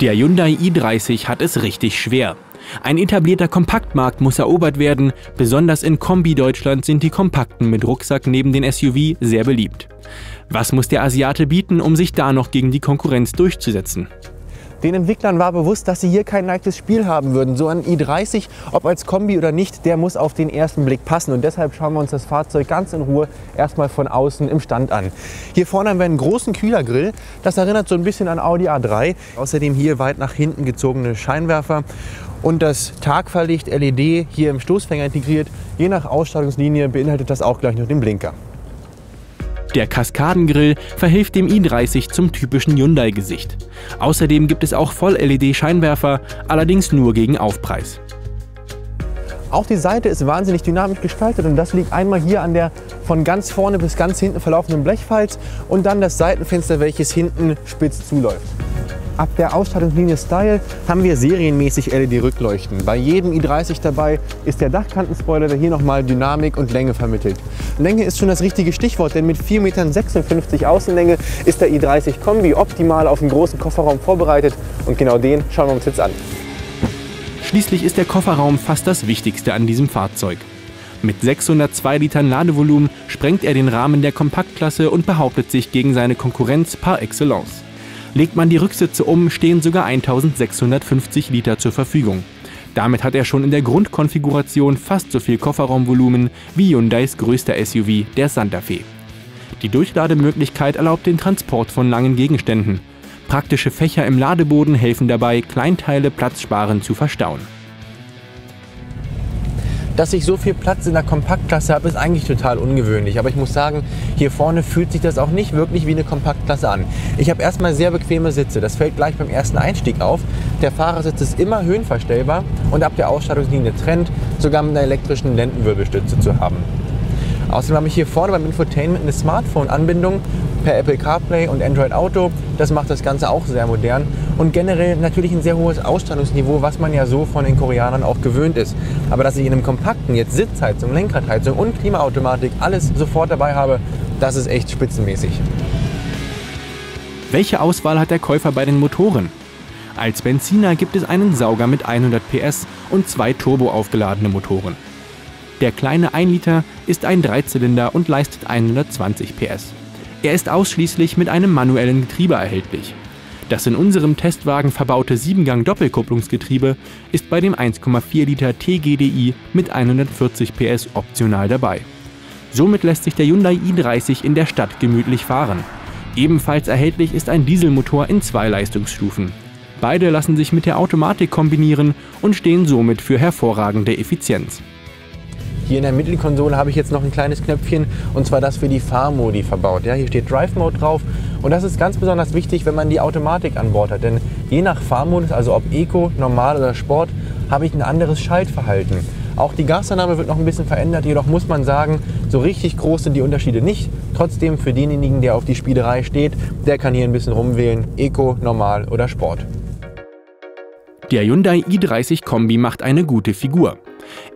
Der Hyundai i30 hat es richtig schwer. Ein etablierter Kompaktmarkt muss erobert werden, besonders in Kombi-Deutschland sind die Kompakten mit Rucksack neben den SUV sehr beliebt. Was muss der Asiate bieten, um sich da noch gegen die Konkurrenz durchzusetzen? Den Entwicklern war bewusst, dass sie hier kein leichtes Spiel haben würden. So ein i30, ob als Kombi oder nicht, der muss auf den ersten Blick passen. Und deshalb schauen wir uns das Fahrzeug ganz in Ruhe erstmal von außen im Stand an. Hier vorne haben wir einen großen Kühlergrill. Das erinnert so ein bisschen an Audi A3. Außerdem hier weit nach hinten gezogene Scheinwerfer. Und das Tagfahrlicht LED hier im Stoßfänger integriert. Je nach Ausstattungslinie beinhaltet das auch gleich noch den Blinker. Der Kaskadengrill verhilft dem i30 zum typischen Hyundai-Gesicht. Außerdem gibt es auch Voll-LED-Scheinwerfer, allerdings nur gegen Aufpreis. Auch die Seite ist wahnsinnig dynamisch gestaltet und das liegt einmal hier an der von ganz vorne bis ganz hinten verlaufenden Blechfalz und dann das Seitenfenster, welches hinten spitz zuläuft. Ab der Ausstattungslinie Style haben wir serienmäßig LED-Rückleuchten. Bei jedem i30 dabei ist der Dachkantenspoiler, der hier nochmal Dynamik und Länge vermittelt. Länge ist schon das richtige Stichwort, denn mit 4,56 Meter Außenlänge ist der i30 Kombi optimal auf einen großen Kofferraum vorbereitet und genau den schauen wir uns jetzt an. Schließlich ist der Kofferraum fast das Wichtigste an diesem Fahrzeug. Mit 602 Litern Ladevolumen sprengt er den Rahmen der Kompaktklasse und behauptet sich gegen seine Konkurrenz par excellence. Legt man die Rücksitze um, stehen sogar 1650 Liter zur Verfügung. Damit hat er schon in der Grundkonfiguration fast so viel Kofferraumvolumen wie Hyundais größter SUV, der Santa Fe. Die Durchlademöglichkeit erlaubt den Transport von langen Gegenständen. Praktische Fächer im Ladeboden helfen dabei, Kleinteile platzsparend zu verstauen. Dass ich so viel Platz in der Kompaktklasse habe, ist eigentlich total ungewöhnlich. Aber ich muss sagen, hier vorne fühlt sich das auch nicht wirklich wie eine Kompaktklasse an. Ich habe erstmal sehr bequeme Sitze. Das fällt gleich beim ersten Einstieg auf. Der Fahrersitz ist immer höhenverstellbar und ab der Ausstattungslinie Trend sogar mit einer elektrischen Lendenwirbelstütze zu haben. Außerdem habe ich hier vorne beim Infotainment eine Smartphone-Anbindung per Apple CarPlay und Android Auto. Das macht das Ganze auch sehr modern und generell natürlich ein sehr hohes Ausstattungsniveau, was man ja so von den Koreanern auch gewöhnt ist. Aber dass ich in einem kompakten jetzt Sitzheizung, Lenkradheizung und Klimaautomatik alles sofort dabei habe, das ist echt spitzenmäßig. Welche Auswahl hat der Käufer bei den Motoren? Als Benziner gibt es einen Sauger mit 100 PS und 2 turbo aufgeladene Motoren. Der kleine 1 Liter ist ein Dreizylinder und leistet 120 PS. Er ist ausschließlich mit einem manuellen Getriebe erhältlich. Das in unserem Testwagen verbaute 7-Gang-Doppelkupplungsgetriebe ist bei dem 1,4 Liter TGDI mit 140 PS optional dabei. Somit lässt sich der Hyundai i30 in der Stadt gemütlich fahren. Ebenfalls erhältlich ist ein Dieselmotor in 2 Leistungsstufen. Beide lassen sich mit der Automatik kombinieren und stehen somit für hervorragende Effizienz. Hier in der Mittelkonsole habe ich jetzt noch ein kleines Knöpfchen und zwar das für die Fahrmodi verbaut. Ja, hier steht Drive Mode drauf und das ist ganz besonders wichtig, wenn man die Automatik an Bord hat. Denn je nach Fahrmodus, also ob Eco, Normal oder Sport, habe ich ein anderes Schaltverhalten. Auch die Gasannahme wird noch ein bisschen verändert, jedoch muss man sagen, so richtig groß sind die Unterschiede nicht. Trotzdem für denjenigen, der auf die Spielerei steht, der kann hier ein bisschen rumwählen, Eco, Normal oder Sport. Der Hyundai i30 Kombi macht eine gute Figur.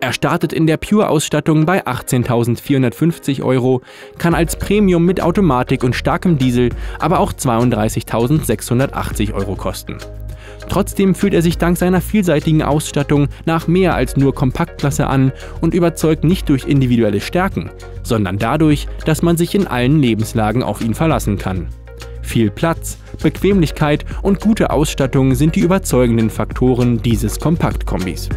Er startet in der Pure-Ausstattung bei 18.450 €, kann als Premium mit Automatik und starkem Diesel aber auch 32.680 € kosten. Trotzdem fühlt er sich dank seiner vielseitigen Ausstattung nach mehr als nur Kompaktklasse an und überzeugt nicht durch individuelle Stärken, sondern dadurch, dass man sich in allen Lebenslagen auf ihn verlassen kann. Viel Platz, Bequemlichkeit und gute Ausstattung sind die überzeugenden Faktoren dieses Kompaktkombis.